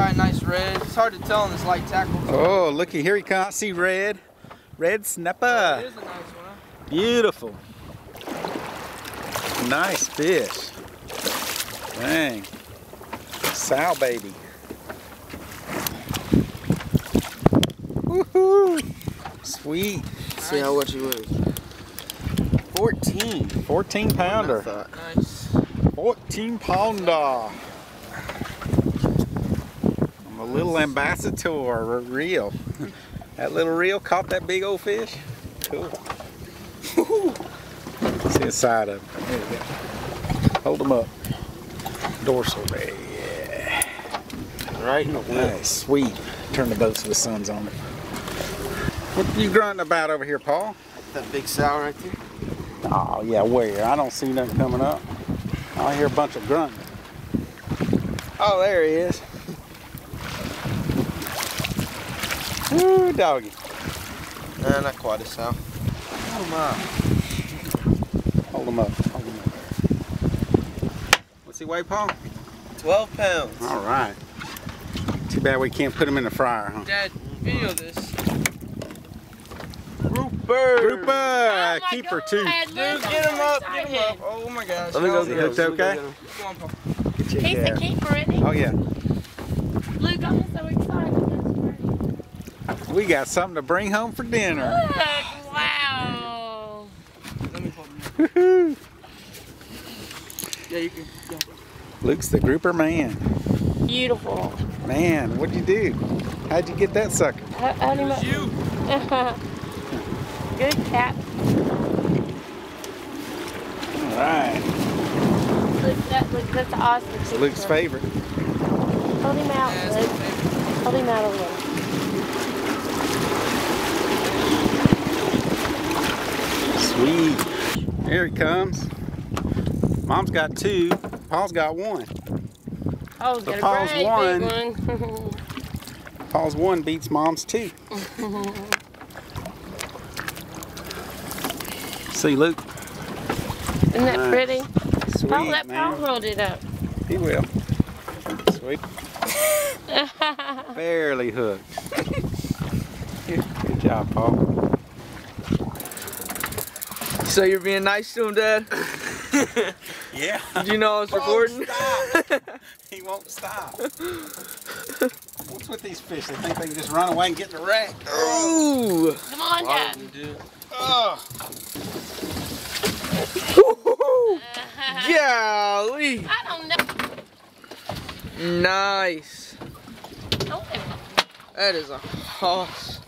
probably a nice red. It's hard to tell in this light tackle. Oh, looky, here he comes. I see red. Red snapper. That is a nice one, huh? Beautiful. Nice fish. Dang. Sow baby. Woohoo! Sweet. Nice. See how much he weighs. 14. 14 pounder. Nice. 14 pounder. I'm a little ambassador reel. That little reel caught that big old fish. Cool. Woohoo! See the side of him. There we go. Hold him up. Dorsal ray. Yeah. Right in the way. Nice. Sweet. Turn the boats with the suns on it. What you grunting about over here, Paul? That big sow right there. Oh yeah, where? I don't see nothing coming up. I hear a bunch of grunting. Oh, there he is. Ooh, doggy. Nah, not quite a sow. Hold him up. Hold him up. Hold him up. What's he weigh, Paul? 12 pounds. All right. Too bad we can't put him in the fryer, huh? Dad, video this. Grouper! Oh keeper too. Dude, get him up, get him up. Oh my gosh. Let me go get him. It's okay? Come on, Paul. He's a keeper, isn't he? Oh yeah. Luke, I'm so excited. We got something to bring home for dinner. Look, wow. Let me hold him. Yeah, you can. Yeah. Luke's the grouper man. Beautiful. Man, what'd you do? How'd you get that sucker? I don't know. It was you. Good cat. Alright. Look, that's awesome. It's Luke's favorite. Hold him out, Luke. Hold him out a little. Sweet. Here he comes. Mom's got two. Paul's got one. Oh, so got Paul's one. Big one. Paul's one beats Mom's two. See, Luke. Isn't that pretty? Sweet, I'll let Paul hold it up. He will. Sweet. Barely hooked. Good job, Paul. So you're being nice to him, Dad? Yeah. Did you know I was recording? He won't stop. What's with these fish? They think they can just run away and get in the wreck. Ooh. Come on, Dad. Oh. Golly! I don't know. Nice. Okay. That is a hoss.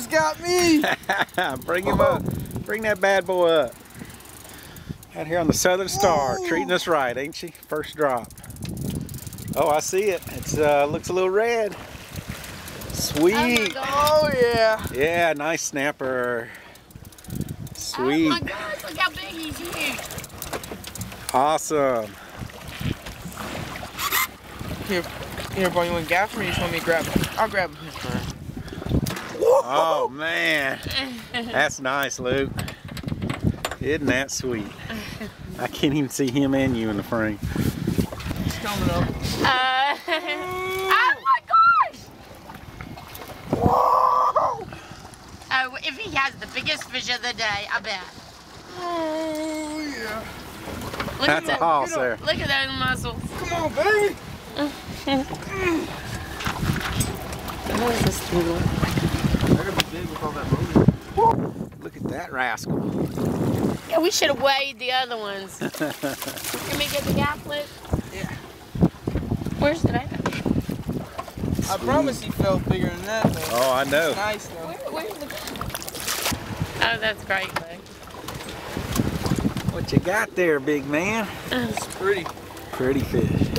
something's got me. Bring him up. Bring that bad boy up. Out here on the Southern Star, treating us right, ain't she? First drop. Oh, I see it. It's looks a little red. Sweet. Oh, yeah. Yeah, nice snapper. Sweet. Oh my gosh, look how big he's huge. Awesome. Here, boy, you want to grab him or you just want me to grab him? I'll grab him first. Oh, man. That's nice, Luke. Isn't that sweet? I can't even see him and you in the frame. He's coming up. Oh, my gosh! Whoa! Oh, if he has the biggest fish of the day, I bet. Oh, yeah. Look That's at a hoss there. Look at those muscles. Come on, baby! What is this doodle? They're going to be big with all that movement. Woo! Look at that rascal. Yeah, we should have weighed the other ones. Can we get the gafflet? Yeah. Where's the knife? I promise he felt bigger than that thing. Oh, I know. It's nice though. Where's the knife? Oh, that's great, though. What you got there, big man? It's pretty. Pretty fish.